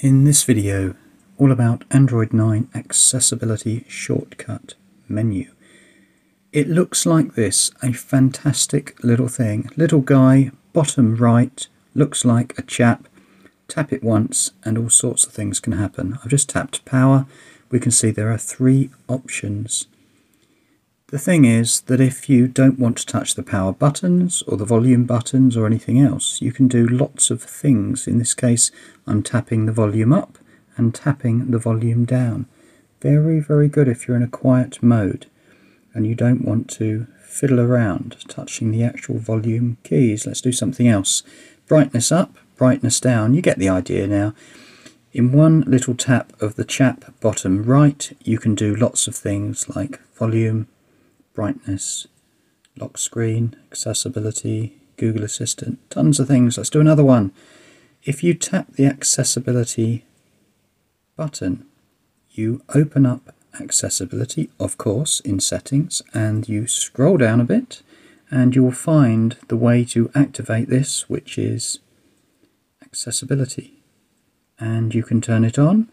In this video, all about Android 9 accessibility shortcut menu. It looks like this, a fantastic little thing. Little guy, bottom right, looks like a chap. Tap it once and all sorts of things can happen. I've just tapped power. We can see there are three options. The thing is that if you don't want to touch the power buttons or the volume buttons or anything else, you can do lots of things. In this case, I'm tapping the volume up and tapping the volume down. Very, very good if you're in a quiet mode and you don't want to fiddle around touching the actual volume keys. Let's do something else. Brightness up, brightness down. You get the idea now. In one little tap of the chap bottom right, you can do lots of things like volume, brightness, lock screen, accessibility, Google Assistant, tons of things. Let's do another one. If you tap the accessibility button, you open up accessibility, of course, in settings, and you scroll down a bit and you'll find the way to activate this, which is accessibility. And you can turn it on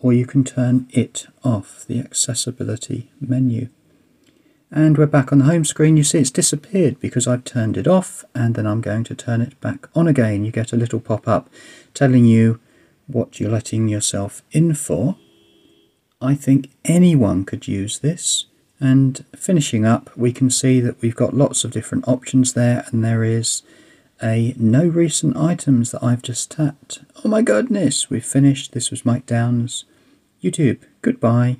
or you can turn it off, the accessibility menu. And we're back on the home screen. You see it's disappeared because I've turned it off, and then I'm going to turn it back on again. You get a little pop-up telling you what you're letting yourself in for. I think anyone could use this. And finishing up, we can see that we've got lots of different options there, and there is a no recent items that I've just tapped. Oh my goodness, we've finished. This was Mike Downes, YouTube. Goodbye.